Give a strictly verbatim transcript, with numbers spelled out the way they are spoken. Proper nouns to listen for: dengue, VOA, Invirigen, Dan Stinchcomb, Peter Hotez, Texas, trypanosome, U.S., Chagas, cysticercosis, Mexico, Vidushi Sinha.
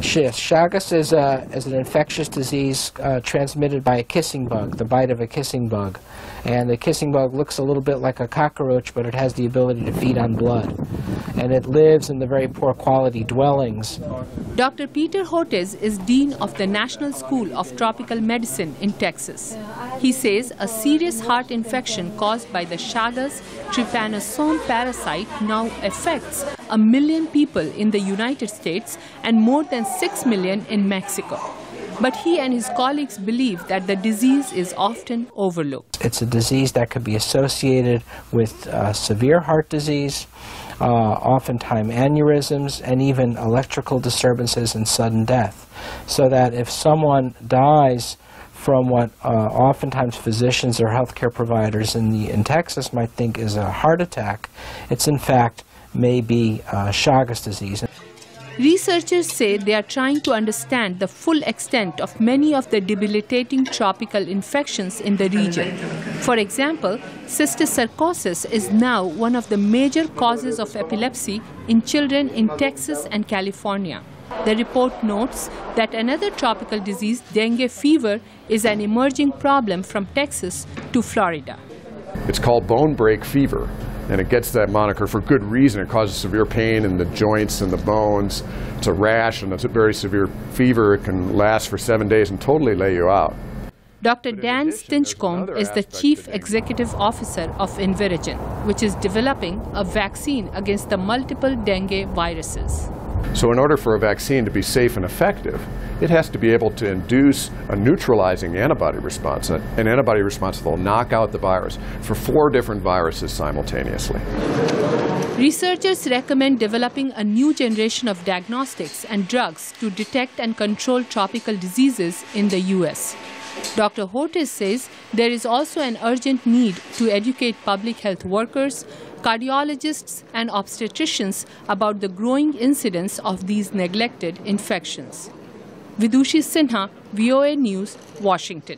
Chagas is, a, is an infectious disease uh, transmitted by a kissing bug, the bite of a kissing bug. And the kissing bug looks a little bit like a cockroach, but it has the ability to feed on blood. And it lives in the very poor quality dwellings. Doctor Peter Hotez is Dean of the National School of Tropical Medicine in Texas. He says a serious heart infection caused by the Chagas trypanosome parasite now affects a million people in the United States and more than six million in Mexico. But he and his colleagues believe that the disease is often overlooked. It's a disease that could be associated with uh, severe heart disease, uh, oftentimes aneurysms, and even electrical disturbances and sudden death. So that if someone dies from what uh, oftentimes physicians or healthcare providers in, the, in Texas might think is a heart attack, it's in fact maybe uh, Chagas disease. Researchers say they are trying to understand the full extent of many of the debilitating tropical infections in the region. For example, cysticercosis is now one of the major causes of epilepsy in children in Texas and California. The report notes that another tropical disease, dengue fever, is an emerging problem from Texas to Florida. It's called bone break fever. And it gets that moniker for good reason. It causes severe pain in the joints and the bones. It's a rash and it's a very severe fever. It can last for seven days and totally lay you out. Doctor Dan Stinchcomb is the chief executive officer of Invirigen, which is developing a vaccine against the multiple dengue viruses. So in order for a vaccine to be safe and effective, it has to be able to induce a neutralizing antibody response, an antibody response that will knock out the virus for four different viruses simultaneously. Researchers recommend developing a new generation of diagnostics and drugs to detect and control tropical diseases in the U S Doctor Hotez says there is also an urgent need to educate public health workers, cardiologists and obstetricians about the growing incidence of these neglected infections. Vidushi Sinha, V O A News, Washington.